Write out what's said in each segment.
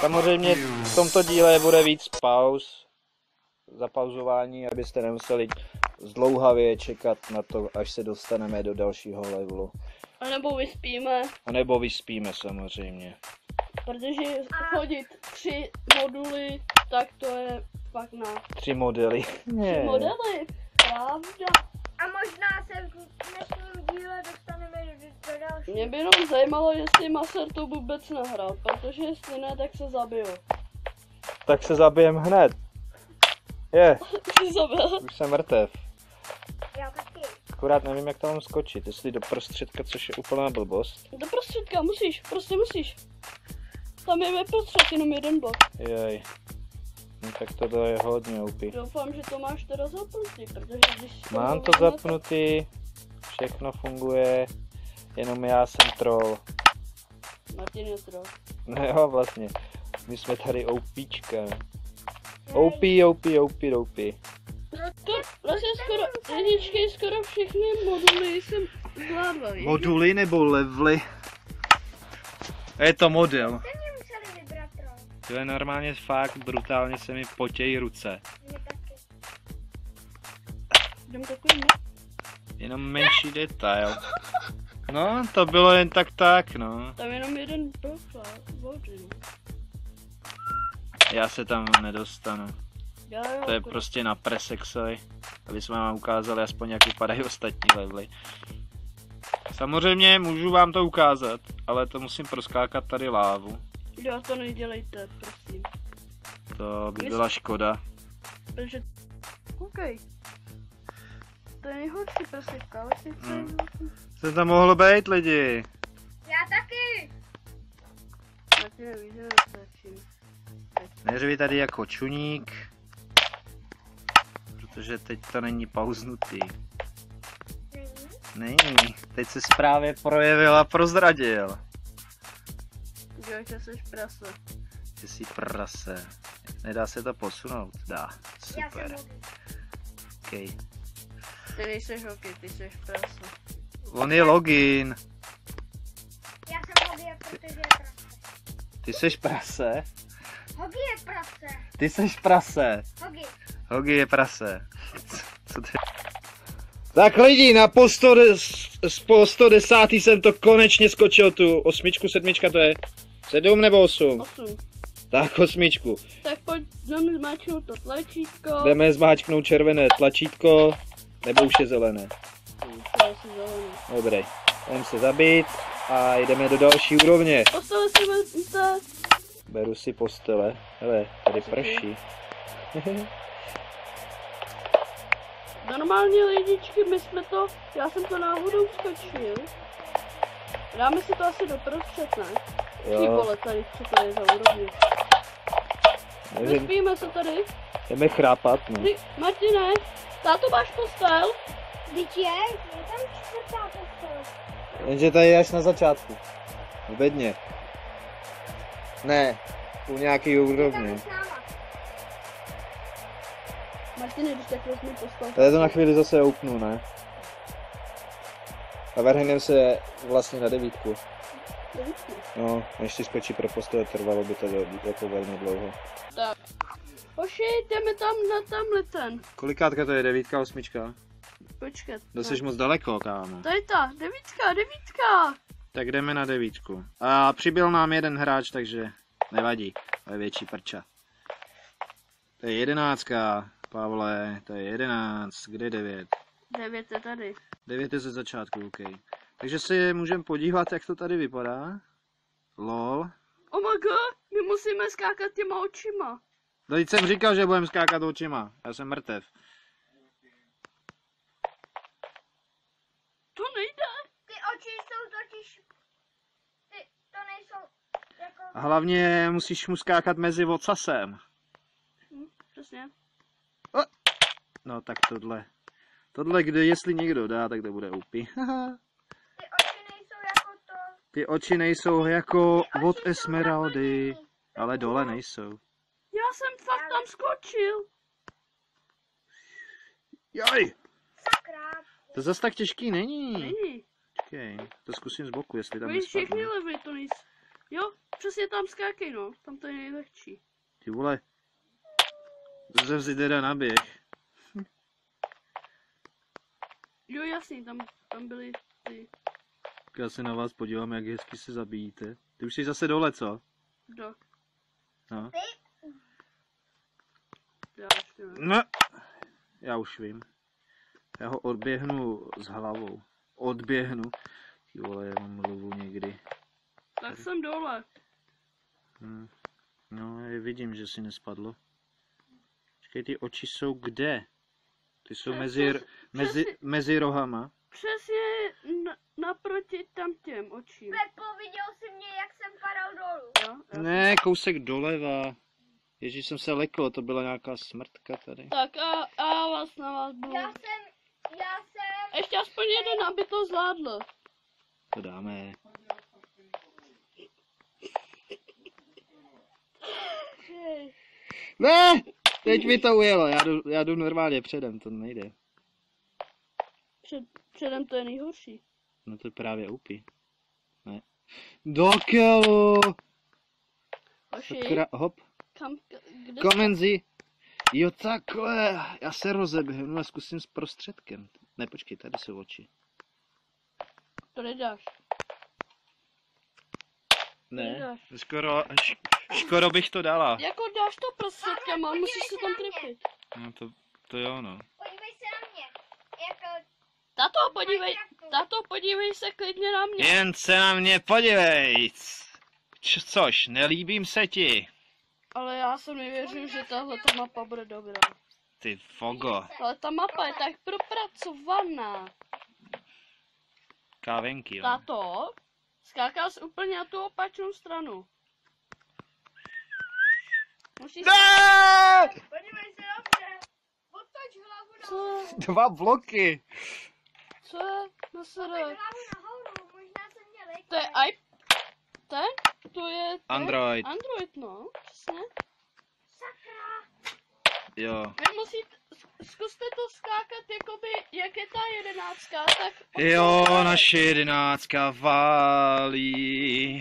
Samozřejmě v tomto díle bude víc pauz, zapauzování, abyste nemuseli zdlouhavě čekat na to, až se dostaneme do dalšího levelu. A nebo vyspíme. A nebo vyspíme samozřejmě. Protože hodit 3 moduly, tak to je fakt na... 3 modely. 3 modely, pravda. A možná se v dnešním díle dostaneme do dalšího. Mě by jenom zajímalo, jestli Maser to vůbec nahrál, protože jestli ne, tak se zabiju. Tak se zabijem hned. Je. Jsi zabil? Už jsem mrtev. Já taky. Akorát nevím, jak tam skočit, jestli do prostředka, což je úplná blbost. Do prostředka musíš, prostě musíš. Tam je prostřed jenom jeden blok. Jej. No tak tohle je hodně upí. Doufám, že to máš teda zapnutý, protože když... Mám to zapnutý, všechno funguje, jenom já jsem troll. Martin je troll. No jo, vlastně. My jsme tady OPčka. OP. Vlastně skoro, jedničky, skoro všechny moduly jsem zvládla. Moduly nebo levely? Je to model. To je normálně fakt, brutálně se mi potějí ruce. Jenom menší detail. No, to bylo jen tak, no. Tam jenom jeden profil, vody. Já se tam nedostanu. To je prostě na PRASEXovi, aby jsme vám ukázali aspoň, jak vypadají ostatní levely. Samozřejmě můžu vám to ukázat, ale to musím proskákat tady lávu. Jo, to nedělejte, prosím. To by byla škoda. Takže... Koukej. To je nejhorší PRASEXka, ale si chce... Jsem tam mohlo být, lidi. Já taky. Taky nevíš, že nestačí. Neřvi tady jako čuník. Protože teď to není pauznutý. Není. Teď se právě projevil a prozradil. Jo, že jsi prase. Ty jsi prase. Nedá se to posunout? Dá. Super. Okay. Ty nejseš hoky, ty jsi prase. On je login. Já jsem hoky, protože je prase. Ty jsi prase? Hoky je prase. Ty jsi prase. Hoky. Hoky je prase. Co ty... Tak lidi, na po 110. jsem to konečně skočil tu osmičku, sedmička to je 7 nebo 8? 8. Tak osmičku. Tak pojďme zmáčknout to tlačítko. Jdeme zmáčknout červené tlačítko, nebo už je zelené? To je zelené. Dobrý, jdeme se zabít a jdeme do další úrovně. Postele si vezmete. Beru si postele, hele, tady prší. Normálně lidičky, my jsme to, já jsem to náhodou skočil. Dáme si to asi doprostřed, ne? Jo. Ty vole, tady, co to je za úrovni? Vyspíme se tady. Jdeme chrápat, no. Ty, Martine, táto máš postel? Vždyť je tam čtvrtá postel. Jenže tady je až na začátku. V bedně. Ne, u nějaký úrovni. Martine, když tak vezmu postel. Tady to na chvíli zase upnu, ne? A vrhneme se vlastně na 9. No, než si skočí pro postel, trvalo by to jako velmi dlouho. Tak. Hoši, jdeme tam na tamhle ten. Kolikátka to je? 9, 8? Počkat. To jsi moc daleko, kámo. Tady ta, 9. Tak jdeme na 9. A přibyl nám jeden hráč, takže nevadí. To je větší prča. To je 11. Pavle, to je 11, kde je 9? 9 je tady. 9 je ze začátku, ok. Takže si můžeme podívat, jak to tady vypadá. Lol. Oh my god, my musíme skákat těma očima. Teď jsem říkal, že budeme skákat očima, já jsem mrtev. To nejde. Ty oči jsou totiž... Ty, to nejsou jako... A hlavně musíš mu skákat mezi ocasem. Přesně. No tak tohle. Tohle, kde jestli někdo dá, tak to bude upí. Ty oči nejsou jako to. Ty oči nejsou jako od Esmeraldy, ale dole nejsou. Já jsem fakt tam skočil. Jaj! To zas tak těžký není. Není. Počkej, to zkusím z boku, jestli tam nespadne. Všechny levy to nejsou. Jo, přesně tam skákej, no. Tam to je nejlehčí. Ty vole. Zase si teda naběh. Jo, jasně, tam byly ty. Já se na vás podívám, jak hezky se zabijíte. Ty už jsi zase dole, co? Tak. No. No. Já už vím. Já ho odběhnu s hlavou. Odběhnu. Ty vole, já mám mluvu někdy. Tak tady. Jsem dole. No, já vidím, že si nespadlo. Počkej, ty oči jsou kde? Ty jsou mezi rohama. Přesně naproti tam těm očím. Pepo, viděl jsi mě, jak jsem padal dolů? Jo, ne, kousek doleva. Ježíš, jsem se lekl, to byla nějaká smrtka tady. Tak a vás na vás bylo. Já jsem... Ještě aspoň jeden, aby to zvládl. To dáme. Ne, teď mi to ujelo, já jdu normálně předem, to nejde. Předem to je nejhorší. No to právě upí. Ne. Do kelu! Hop. Komen si. Jo takhle, já se rozeběhnu a zkusím s prostředkem. Ne, počkej, tady jsou oči. To nedáš. Ne, skoro bych to dala. Jako dáš to prostředkem, ale musíš se tam trefit. No to jo, no. Podívej se na mě. Jako... Tato, podívej se klidně na mě. Jen se na mě podívej. Což, nelíbím se ti. Ale já jsem nevěřil, že tahle mapa bude dobrá. Ty fogo. Ale ta mapa je tak propracovaná. Kávenky, jo. Tato, skákal jsi úplně na tu opačnou stranu. Musíš... Podívej se na mě. Otoč hlavu nahoru. Co? 2 bloky. Co je? Otoč hlavu nahoru, možná se mě lekne. To je ten? To je ten? Android. Android, no. Přesně. Sakra. Jo. Vy musíte... Zkuste to skákat, jakoby, jak je ta 11, tak... Jo, naše 11 válí.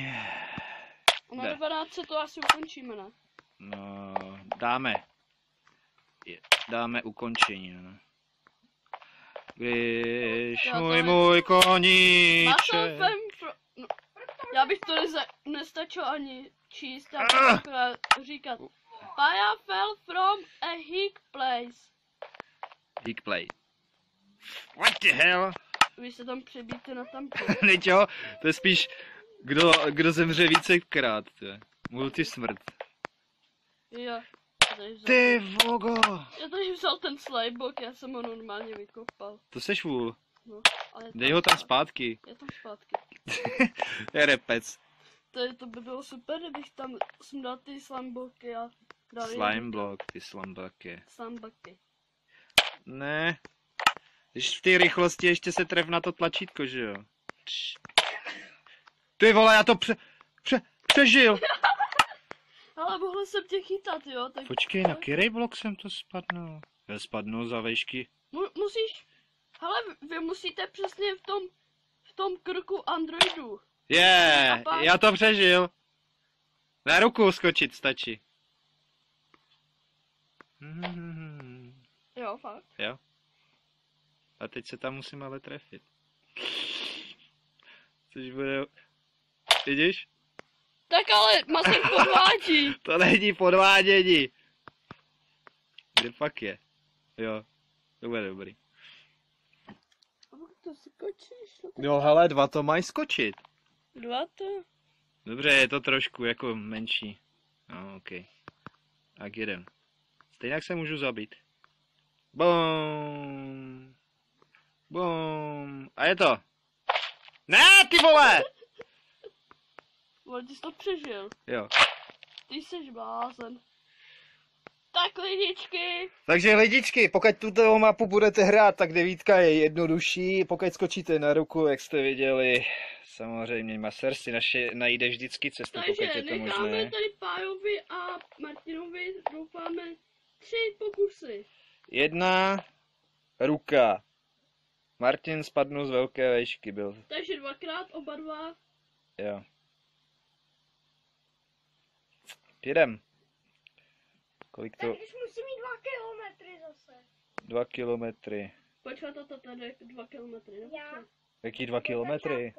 Na 12 se to asi ukončíme, ne? No, dáme ukončení, ne? Když můj koníček... No, já bych to nestačil ani číst, já bych akorát říkat. Paya fell from a hick place. Hick place. What the hell? Vy se tam přebíte na tamto. Neťo, to je spíš, kdo zemře vícekrát, to je. Multismrt. Jo, ty vogo! Já tady vzal ten slajbok, já jsem ho normálně vykopal. To seš vůl. No, dej ho tam zpátky. Je tam zpátky. Je repec. To by bylo super, kdybych tam jsem dal ty slamboky a dal Slamboky. Ne. Když v té rychlosti ještě se tref na to tlačítko, že jo? Ty vole, já to přežil! Ale mohl jsem tě chytat, jo? Tak... Počkej, na který blok jsem to spadnul? Já spadnu za vejšky. Musíš... Hele, vy musíte přesně v tom krku Androidu. Je, já to přežil. Na ruku skočit stačí. Jo, fakt. Jo. A teď se tam musím ale trefit. Což bude... Vidíš? Tak ale Masek podvádí. To není podvádění. Kde pak je? Jo, to bude dobrý. To skočíš? Jo, hele, 2 to mají skočit. 2 to? Dobře, je to trošku jako menší. No, ok. Tak jedem. Stejně se můžu zabít. Bum. Bum. A je to. Ne, ty vole! Vole, ty jsi to přežil. Jo. Ty jsi blázen. Tak lidičky. Takže lidičky, pokud tuto mapu budete hrát, tak 9 je jednodušší. Pokud skočíte na ruku, jak jste viděli, samozřejmě Maser si najde vždycky cestu, pokud je to možné. Takže necháme tady Pájovi a Martinovi, doufáme, 3 pokusy. 1 ruka. Martin spadnul z velké vejšky byl. Takže 2krát oba 2. Jo. Jedem. Kolik to... Tak když musím mít 2 kilometry zase. 2 kilometry. Počkat to tady 2 kilometry. Já. Jaký 2 kilometry?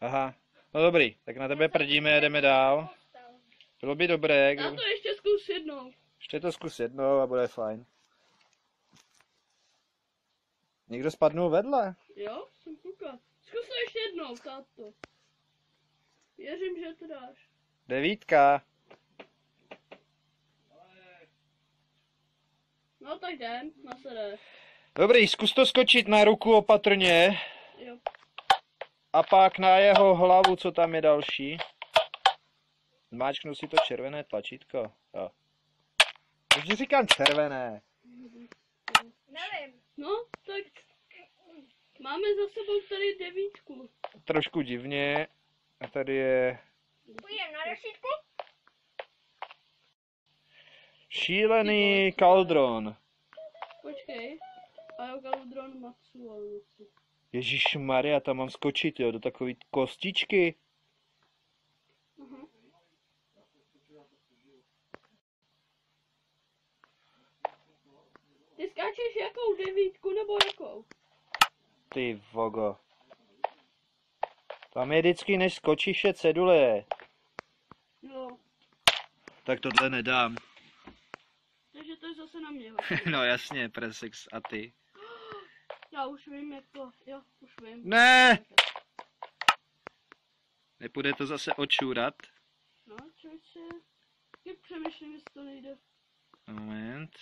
Aha, no dobrý, tak na tebe prdíme, jedeme dál. Bylo by dobré, když... Já to ještě zkus jednou. Ještě to zkus jednou a bude fajn. Někdo spadnul vedle? Jo, jsem koukal. Zkus to ještě jednou, táto. Věřím, že to dáš. 9. No tak jdem, nasedeš. Dobrý, zkus to skočit na ruku opatrně. Jo. A pak na jeho hlavu, co tam je další. Zmáčknu si to červené tlačítko. Jo. Už říkám červené. Nevím. No, tak máme za sebou tady 9. Trošku divně. A tady je... Půjdeme na 10. Šílený kaldron. Počkej. A jo, kaldron Maxu. Ježišmarja, tam mám skočit, jo, do takové kostičky. Aha. Ty skáčeš jakou 9 nebo jakou? Ty vogo. Tam je vždycky, než skočíš, je cedule. Jo. Tak tohle nedám. Takže to je zase na mě. No jasně, Prasex a ty. Já už vím, jak to, jo, už vím. Ne! Nepůjde to zase očůrat? No, člověče, jak přemýšlím, jestli to nejde. Moment.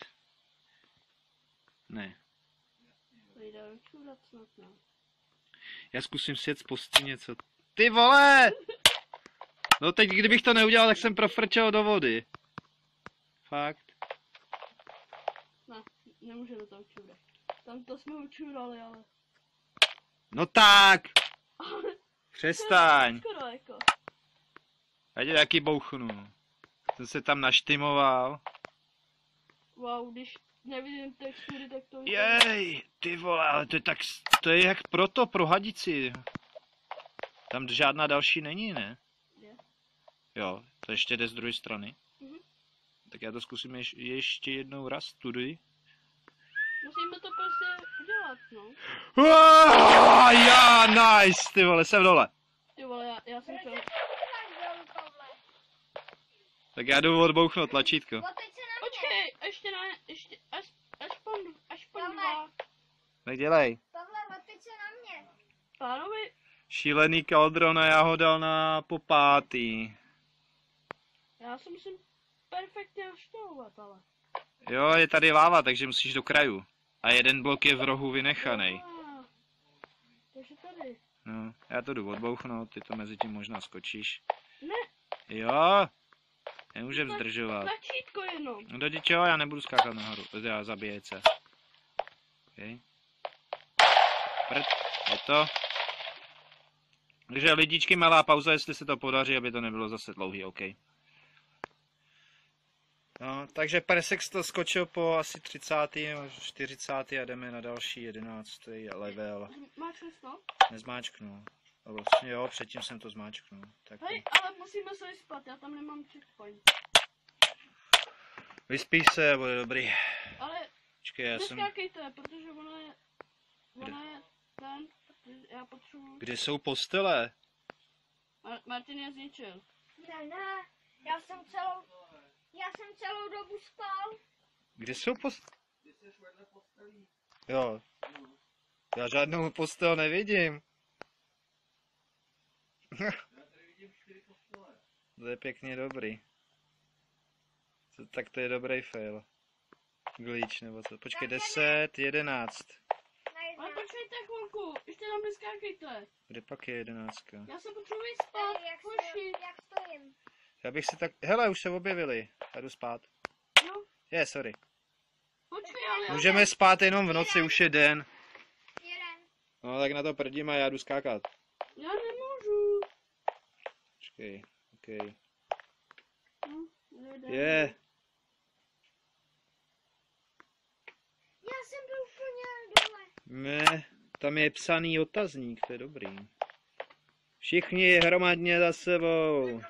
Ne. To jde očůrat snad, ne? Já zkusím sjet z postí něco. Ty vole! No teď, kdybych to neudělal, tak jsem profrčel do vody. Fakt. Ne, nemůže do toho očůrat. Tam to jsme učurali, ale... No tak! Přestaň! Já tě taky bouchnu. Jsem se tam naštymoval. Wow, když nevidím textury, tak to... Jej, ty vole, ale to je tak... To je jak proto, pro hadici. Tam žádná další není, ne? Je. Jo, to ještě jde z druhé strany. Mhm. Tak já to zkusím ještě jednou raz, tudy. Musíme to prostě udělat, no. Aaaaaa, já, nice, ty vole, jsem dole. Ty vole, já jsem to... Tak já jdu odbouchnout tlačítko. Počkej, ještě na, ještě, až pan dva. Tak dělej. Pavle, odteď se na mě. Pánovi. Šílený kaldron a já ho dal na popátý. Já se musím perfektně naštolovat, ale. Jo, je tady láva, takže musíš do kraju. A jeden blok je v rohu vynechaný. Takže tady. No, já to jdu odbouchnout, ty to mezi tím možná skočíš. Ne. Jo, nemůžem zdržovat. Tlačítko jenom. No do čeho, já nebudu skákat nahoru, já zabijej se. Okay. Prd, je to. Takže lidičky, malá pauza, jestli se to podaří, aby to nebylo zase dlouhý, OK. No, takže Prasex to skočil po asi 30. 40. a jdeme na další 11. level. Máčkneš to? Nezmáčknu. No, vlastně jo, předtím jsem to zmáčknul. Tak... Hej, ale musíme se vyspat, já tam nemám checkpoint. Vyspíš se, bude dobrý. Ale neskákejte, protože ona je ten, já potřebuji... Kde jsou postele? Martin je zničil. Ne, já jsem celou dobu spal. Kde jsou postel? Kde jsi vedle postelí? Jo. Já žádnou postel nevidím. Já tady vidím 4 postele. To je pěkně dobrý. Co, tak to je dobrý fail. Glitch nebo co. Počkej, 10, 11. Ale počkejte chvilku, ještě tam neskákejte. Kde pak je 11? Já se potřebuji spát, jak stojím. Já bych si tak... Hele, už se objevili. Já jdu spát. Jo. Je, sorry. Počkej, ale... Můžeme spát jenom v noci, už je den. No, tak na to prdím a já jdu skákat. Já nemůžu. Počkej, ok. No, je. Já jsem byl úplně dole. Ne, tam je psaný otazník, to je dobrý. Všichni hromadně za sebou.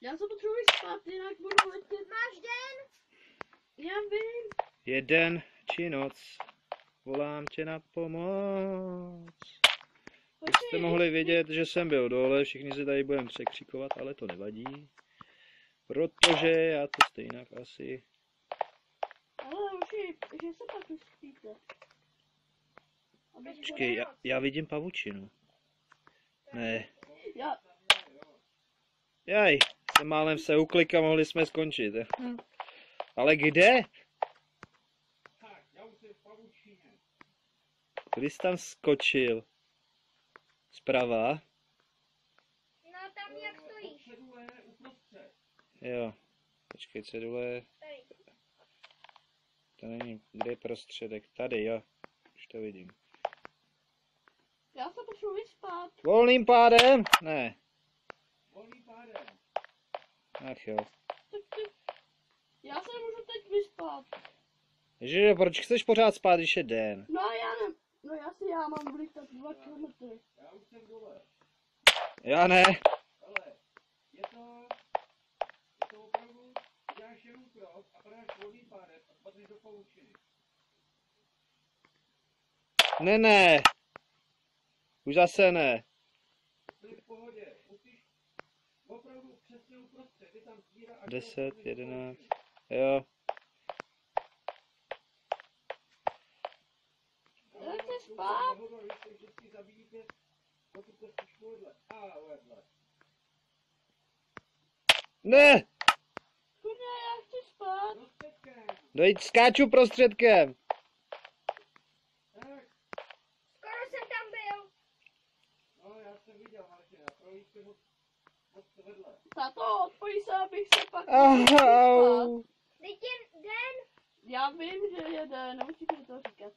Já se potřebuji spát, jinak budu letět. Máš den? Já vím. Je den či noc, volám tě na pomoc. Když jste mohli vědět, že jsem byl dole, všichni se tady budeme překřikovat, ale to nevadí. Protože já to stejně asi... Ale už je, že se pak uspíte. Počkej, já vidím pavučinu. Ne. Jaj, jsem málem se uklikal, mohli jsme skončit. Ale kde? Tak, já už jsem v pavučině. Když jsi tam skočil? Zprava? No tam jak stojíš. Cedule uprostřed. Jo, počkej, cedule. Tady. To není, kde je prostředek? Tady, jo. Už to vidím. Já se potřebuji vyspat. Volným pádem? Ne. Volným pádem. Ach jo. Já se nemůžu teď vyspat. Ježiš, proč chceš pořád spát, když je den? No já ne. No jasně, já mám blíkat 2 kilometry. Já už jsem dole. Já ne. Ale je to opravdu, děláš jenom krok a padáš volný párem a padneš do pavučiny. Ne. Už zase ne. Jsi v pohodě, musíš opravdu přesně uprostřed, je tam díra a... 10, 11, jo. Spát. Ne! Kurňa, já chci spát. Dojď, skáču prostředkem. Tak. Skoro jsem tam byl. No, já jsem viděl, Martina, prolíčte moc vedle. Tato, odpojí se, abych se pak spát. Teď je den. Já vím, že je den, naučíte to říkat.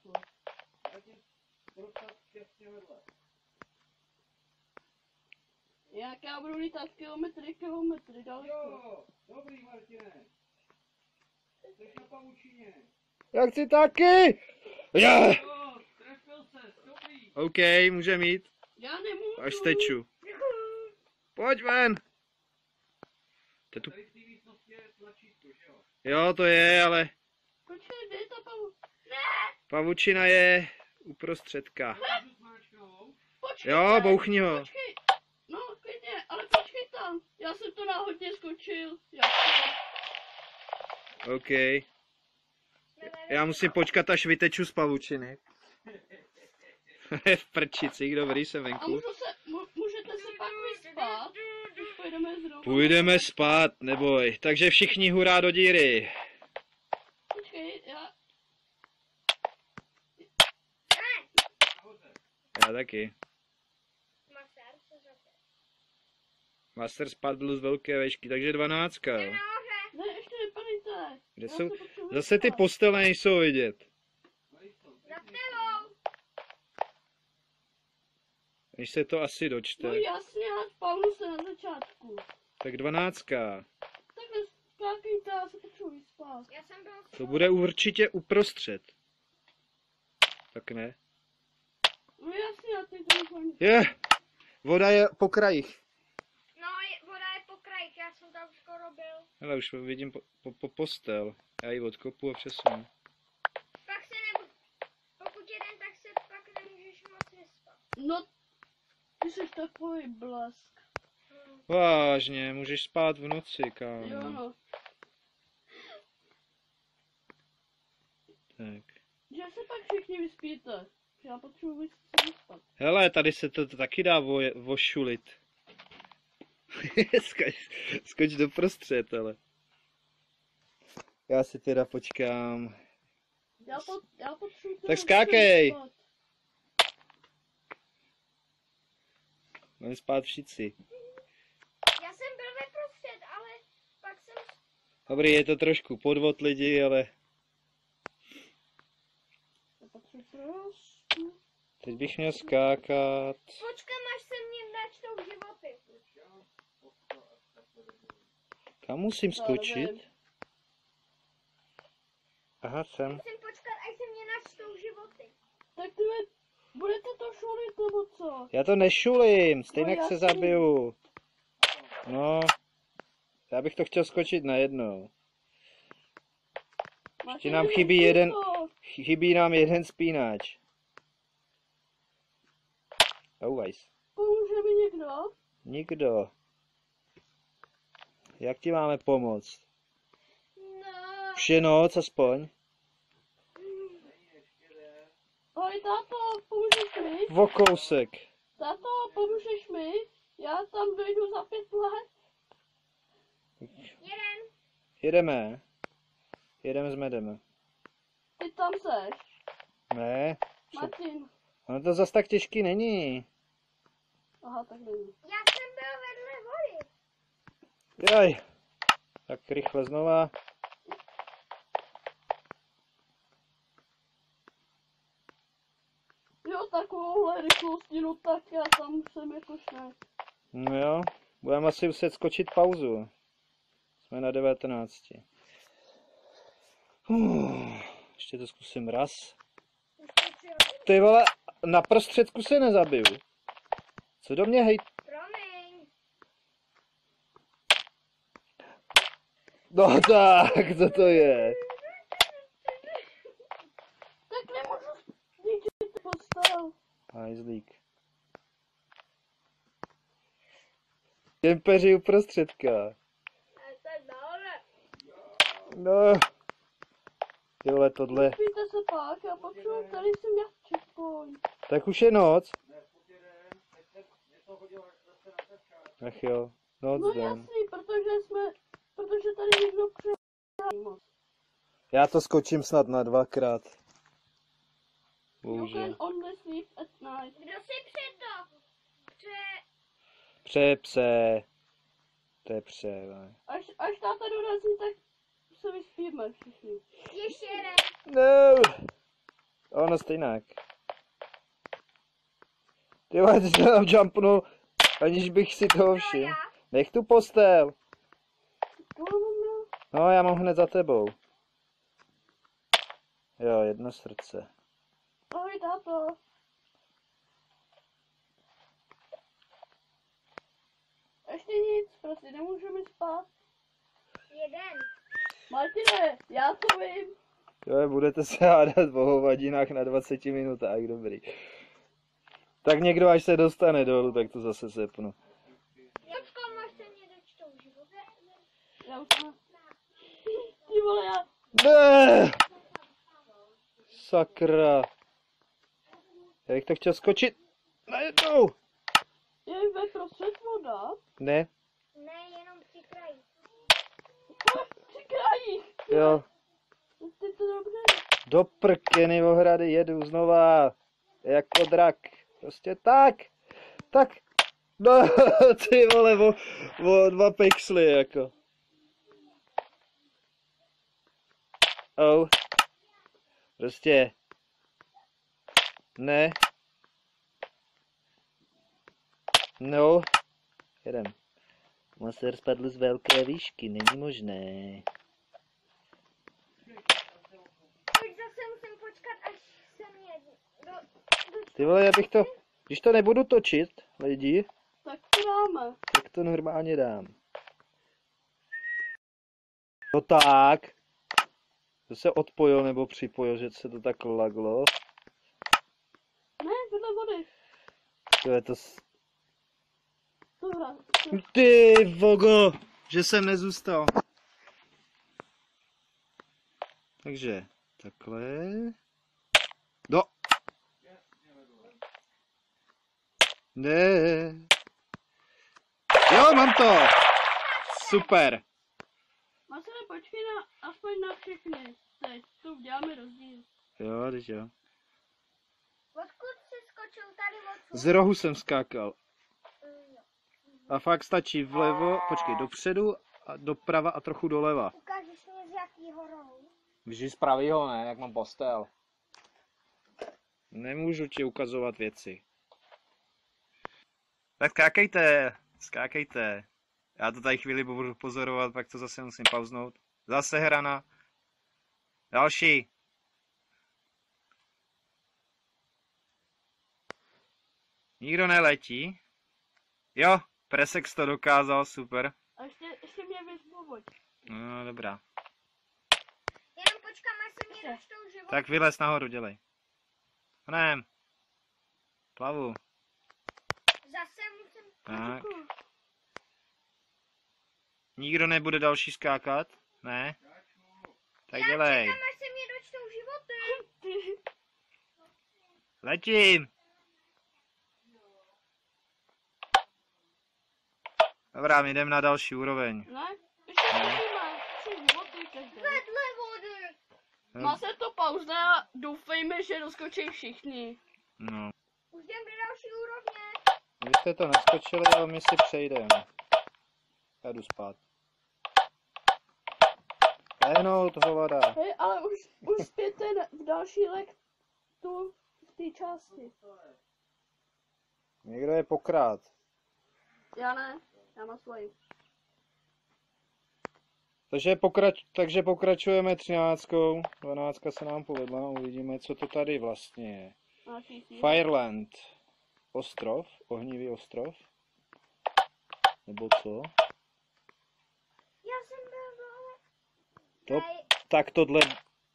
Jak já budu lítat kilometry daleko. Jo, dobrý Martine. Jsi na pavučině. Já chci taky. Jo, trefil ses, dobrý. OK, můžeme jít. Já nemůžu. Až steču. Pojď ven. Tady v té místnosti je tlačítko, že jo? Jo, to je, ale... Počkej, kde je ta pavučina? Ne! Pavučina je... uprostředka. Jo, bouchni ho. Počkej. No, klidně, ale počkej tam. Já jsem to náhodně skočil. OK. Já musím počkat, až vyteču z pavučiny. V prčici, dobrý, jsem venku. A můžete se pak vyspat? Půjdeme zrovna. Půjdeme spát, neboj. Takže všichni hurá do díry. Počkej, já... Já taky. Master spadl z velké vejšky, takže 12, jo. Ne, ještě nepadejte. Kde jsou? Zase ty postele nejsou vidět. Než se to asi dočte. No jasně, já spavnu se na začátku. Tak 12. Tak neskákejte, já se potřebuji spát. To bude určitě uprostřed. Tak ne. No jasně, já teď telefonu. Je, voda je po krajích. No, voda je po krajích, já jsem tam skoro byl. Hele, už vidím po postel. Já ji odkopu a přesunu. Pak se nebudu, pokud jeden, tak se pak nemůžeš moc vyspat. No, ty jsi takový blesk. Vážně, můžeš spát v noci, kámo. Jo, no. Tak. Že se pak všichni vyspíte. Já potřebuji vyspat. Hele, tady se to taky dá vošulit. Skoč doprostřed, ale. Já si teda počkám. Já potřebuji. Tak skákej! Budeme spát všichni. Já jsem byl ve prostřed, ale pak jsem... Dobrý, je to trošku podvod lidi, ale... Teď bych měl skákat. Počkám, až se mě načnou životy. Kam musím skočit? Aha, sem. Musím počkat, až se mě načnou životy. Tak ty budete to šulit, nebo co? Já to nešulím, stejně se zabiju. No. Já bych to chtěl skočit najednou. Ještě nám chybí nám jeden spínač. Always. Pomůže mi někdo? Nikdo. Jak ti máme pomoct? Ne. Už je noc aspoň. Hoj, táto, pomůžeš mi? O kousek. Táto, pomůžeš mi? Já tam dojdu za 5 let. Jedem. Jedeme. Jedeme s medem. Ty tam seš. Ne. Martin. Ono to zas tak těžký není. Aha, tak není. Já jsem byl vedle vody. Jaj. Tak rychle znova. Jo, takovouhle rychlosti, no tak já tam jsem jako šnek. No jo, budeme asi muset skočit pauzu. Jsme na 19. Ještě to zkusím raz. Ty vole, na prostředku se nezabiju. Co do mě hej... Promiň. No tak, co to je? Tak nemůžu děti postavit. Hajzlík. Kempeři uprostředka. No. Tyhle, tohle. Vyspíte se pak, já potřebuji tady si měl čekoj. Tak už je noc. Ach jo, noc den. No jasný, protože tady někdo přijel. Já to skočím snad na 2x. Bože. Kdo si pře to? To je pře, ne. Až táta dorazí, tak... se vyspíme všichni. Ještě jeden. No. Ono stejnak. Ty vole, ty jsi tam jumpnul, aniž bych si toho všiml. Nech tu postel. No, já mám hned za tebou. Jo, jedno srdce. Ahoj, táto. Ještě nic, prostě nemůžeme spát. Jeden. Martine, já to vím. Jo, budete se hádat o hovadinách na 20 minutách, dobrý. Tak někdo, až se dostane dolů, tak to zase sepnu. Počko, máš se mě dočtou života? Já už mám. Ty vole, já... Ne! Sakra. Já bych to chtěl skočit najednou. Je ve prostřed voda? Ne. Ne, jenom při kraji. Jo. Ty to dobře. Do prkeny ohrady jedu znova. Jako drak. Prostě tak. Tak. No, ty vole, o 2 pixely jako. Oh. Prostě. Ne. No. Jeden. Masér spadl z velké výšky, není možné. Ty vole, já bych to, když to nebudu točit, lidi, tak to dáme. Tak to normálně dám. No tak. To se odpojil nebo připojil, že se to tak laglo. Ne, vedle vody. To je to... Ty vogo, že jsem nezůstal. Takže, takhle... Do! Ne. Jo, mám to! Super! Masele, počkej na, aspoň na všechny. Teď tu uděláme rozdíl. Jo, teď jo. Odkud jsi skočil tady odkud? Z rohu jsem skákal. A fakt stačí vlevo, počkej, dopředu, a doprava a trochu doleva. Ukážeš mě z jakýho rohu? Vždy z pravýho, ne, jak mám postel. Nemůžu ti ukazovat věci. Tak skákejte, skákejte. Já to tady chvíli budu pozorovat, pak to zase musím pauznout. Zase hrana. Další. Nikdo neletí. Jo, PRASEX to dokázal, super. A ještě mě vezmu voď. No, dobrá. Jenom počkám, až se mě dočtou život. Tak vylez nahoru, dělej. Ne. Plavu. Zase musím... Tak. Nikdo nebude další skákat? Ne? Tak dělej. Já čekám, až se mě dočtou životy. Letím. Dobrá, jdem na další úroveň. Ne, ještě vedle vody. Má se to pauza a doufejme, že doskočí všichni. No. Už jdem do další úrovně. Vy jste to naskočili, ale my si přejdeme. Já jdu spát. Jenom toho voda. Hej, ale už spěte v další tu v té části. Někdo je pokrát. Já ne. Já mám svoji. Takže pokračujeme 13. 12 se nám povedla, uvidíme, co to tady vlastně je. Fireland. Ostrov, ohnivý ostrov. Nebo co? Já jsem byl dole. Tak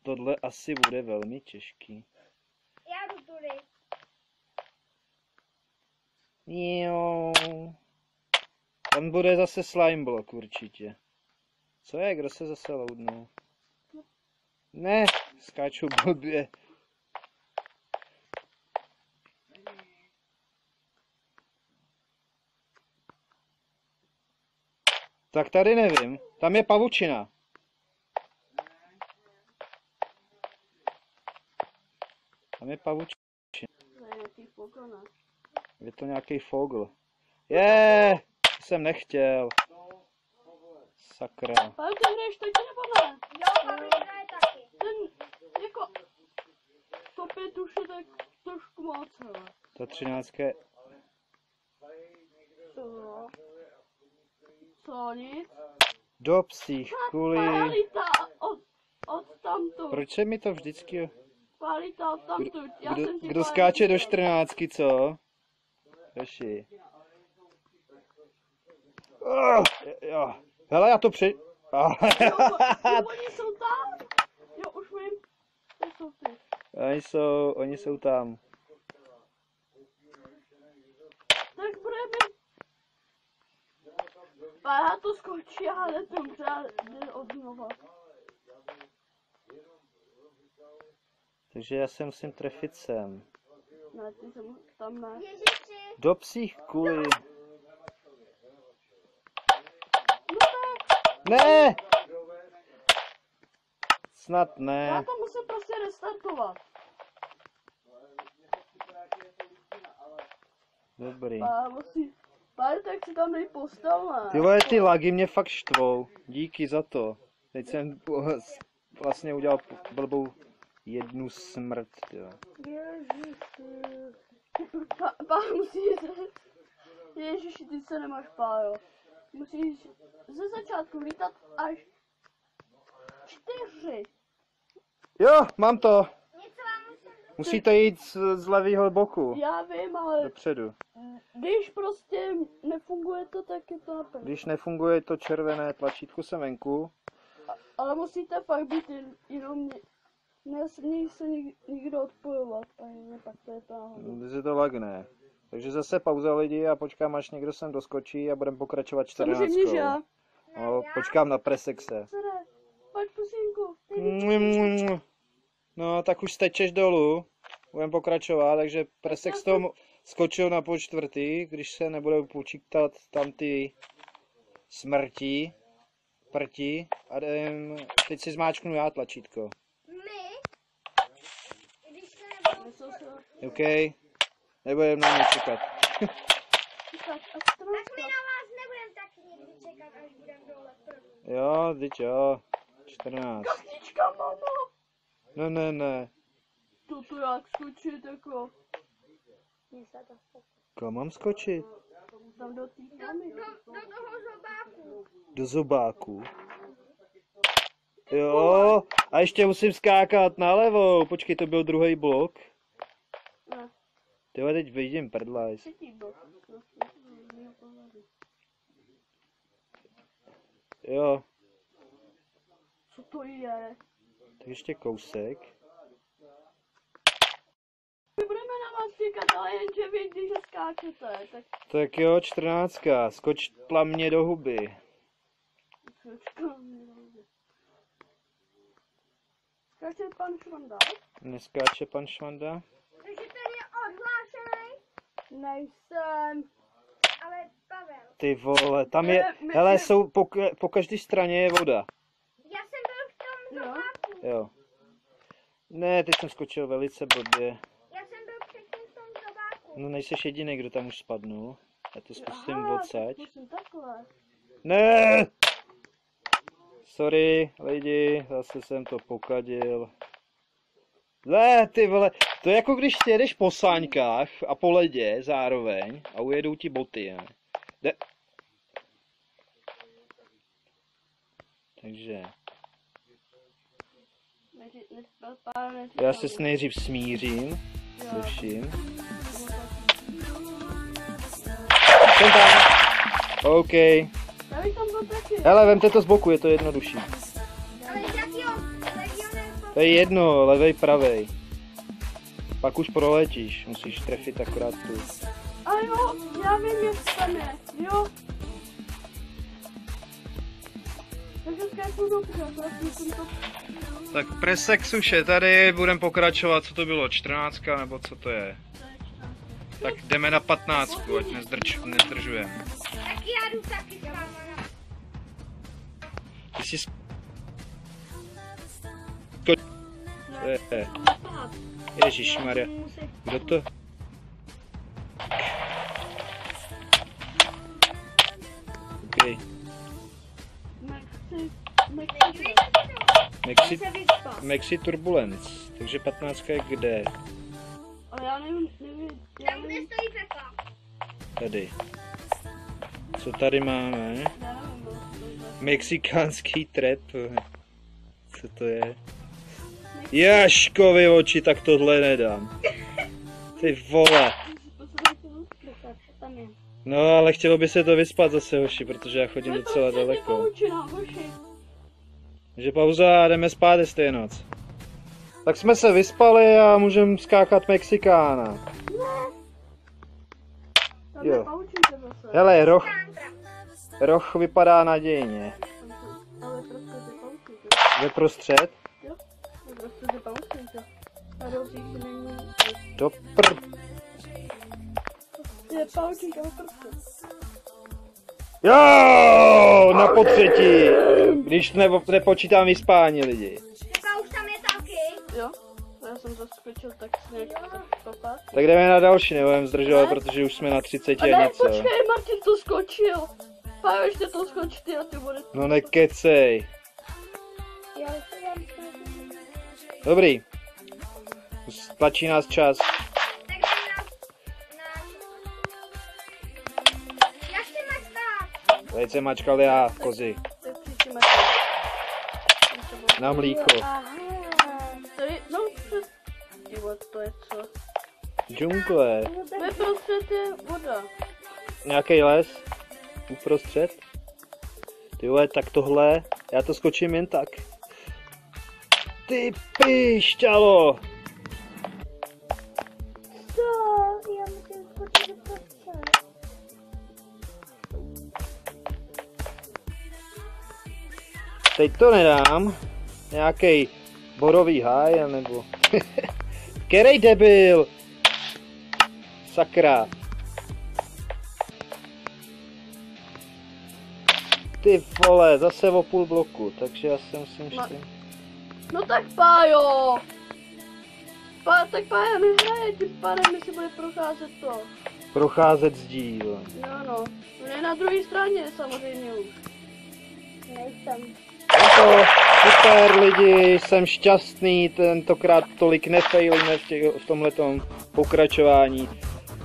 tohle asi bude velmi těžký. Já jdu tudy. Jo. Tam bude zase slime blok určitě. Co je? Kdo se zase loudnul? Ne, skáču blbě. Tak tady nevím. Tam je pavučina. Je to nějaký fogl. Je! Jsem nechtěl. Sakra. Ale ty hraješ taky nebo ne? Jo, Pavel hraje taky. Ten, jako, to 5 už je tak trošku moc, hele. To 13 je... Co? Co, nic? Do psích kulí. Palita od tamto. Proč se mi to vždycky... Palita od tamto. Kdo skáče do 14, co? Hoši. Jo. Hele, já to při... Oni jsou tam? Jo, už vím. Ty jsou ty. Oni jsou tam. Tak bude mi... Pára to skočí, ale to třeba jde od nova. Takže já se musím trefit sem. Ne, ty se musím tam ne. Do psích kulí. Ne! Snad ne. Já to musím prostě restartovat. Dobrý. Pár, tak si tam dej postavu. Ty vole, ty lagy mě fakt štvou. Díky za to. Teď jsem vlastně udělal blbou jednu smrt. Pár, musíš... Ježiši, ty se nemáš, Páro. Musíš ze začátku lítat až 4. Jo, mám to. Musí to jít z levýho boku. Já vím, ale... Dopředu. Když prostě nefunguje to, tak je to naprvé. Když nefunguje to červené tlačítko se venku. Ale musíte fakt být jenom... Nesmí se nikdo odpojovat, pak to je to náhodou. Když se to lagné. Takže zase pauza, lidi, a počkám, až někdo sem doskočí a budeme pokračovat 14. No, počkám na Prasexe. Pojď, pusinku. No, tak už stečeš dolů. Budeme pokračovat, takže Prasex tomu skočil na půl čtvrtý, když se nebudou počítat tam ty smrti, prti. A teď si zmáčknu já tlačítko. OK. Nebudem na mě čekat. Tak my na vás nebudem taky někdy čekat, až budem dole první. Jo, teď jo. 14. Kostička, mamo! Ne. Toto jak skočit, jako. Kam mám skočit? Tam do toho zobáku. Do zobáku? Jo, a ještě musím skákat na levou. Počkej, to byl druhý blok. Tyhle, teď vidím prdlajs. Jo. Co to je? Tak ještě kousek. My budeme na vás říkat, ale jenže vy, když skáčete, tak... Tak jo, 14. Skoč plamně do huby. Skáče pan Švanda? Neskáče pan Švanda? Takže ten je odhlášený? Nejsem. Ale Pavel. Ty vole, tam je, hele, jsou po každé straně je voda. Já jsem byl v tom topáku. Jo. Ne, teď jsem skočil velice blbě. Já jsem byl předtím v tom topáku. No nejseš jediný, kdo tam už spadnul. Já to zkusím odsaď. Ne! Sorry, lidi, zase jsem to pokadil. Ne, ty vole, to je jako když ty jedeš po sáňkách a po ledě zároveň a ujedou ti boty, ne? De... Takže... Já se nejdřív smířím, slyším. Jsem tam. OK. Hele, vemte to z boku, je to jednodušší. To je jedno, levej, pravej. Pak už proletíš, musíš trefit akorát tu. A jo, já vím, jak tam je, jo. Takže skáču dobře, já jsem to... Tak PRASEX už je tady, budeme pokračovat, co to bylo, 14 nebo co to je? Tak jdeme na 15, ať nezdržujeme. Tak já jdu taky s váma. Ty jsi... Ježišmarja, kdo to? Okay. Mexi Turbulence, takže 15 je kde? Ale já nevím. Tam, kde stojí Pepa. Tady. Co tady máme? Mexikánský trap. Co to je? Jaškovi oči, tak tohle nedám. Ty vole. No, ale chtělo by se to vyspat zase, hoši, protože já chodím docela daleko. Takže pauza a jdeme spát, jestli je noc. Tak jsme se vyspali a můžeme skákat Mexikána. Jo. Hele, roh vypadá nadějně. Ve prostřed? Do prd. Jo, na potřetí. Když nepočítám vyspání, lidi. Pepa už tam je taky. Jo, já jsem zaskočil tak nějak kopat. Tak jdeme na další, nebudeme zdržovat, protože už jsme na 30 a něco. Počkej, Martin to skočil. Pájo, ještě to skočil ty a ty bude. No nekecej. Dobrý. Tlačí nás čas. Já si mačkal. Teď se mačkal já, kozy. Na mlíko. No, to je co? Džungle. Uprostřed je voda. Nějaký les? Uprostřed? Ty vole, tak tohle, já to skočím jen tak. Ty píšťalo! Co? Já musím skočit do prostřed. Teď to nedám. Nějakej borový háj, anebo... Kerej debil! Sakra! Ty vole, zase o půl bloku, takže já se musím štěnit. No tak Pájo! Tak Pájo, nehraje tím pádem, jestli bude procházet to. Procházet zdíl. Jo no, on je na druhé straně samozřejmě už. Nejsem. To, super lidi, jsem šťastný, tentokrát tolik nefailujeme v tomhletom pokračování.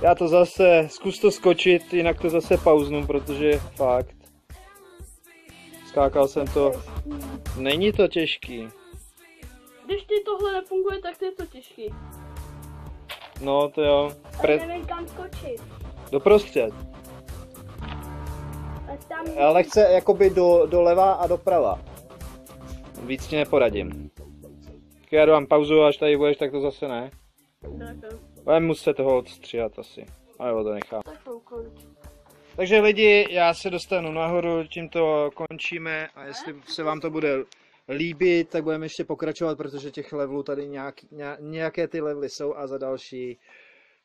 Já to zase, zkus to skočit, jinak to zase pauznu, protože fakt. Skákal jsem to. Není to těžký. Když ti tohle nefunguje, tak je to těžký. No to jo. Ale nevím kam skočit. Doprostřed. A Lehce jakoby doleva a doprava. Víc ti neporadím. Když já dám pauzu, až tady budeš, tak to zase ne. Budeme muset toho odstříhat asi. A nebo to nechám. Takže lidi, já se dostanu nahoru, tímto končíme a jestli se vám to bude líbit, tak budeme ještě pokračovat, protože těch levelů tady nějaké ty levely jsou a za další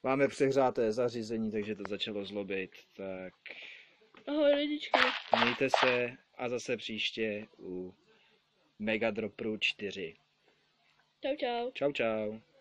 máme přehřáté zařízení, takže to začalo zlobit, tak ahoj lidičky. Mějte se a zase příště u Mega Dropperu 4. Čau čau. Čau čau.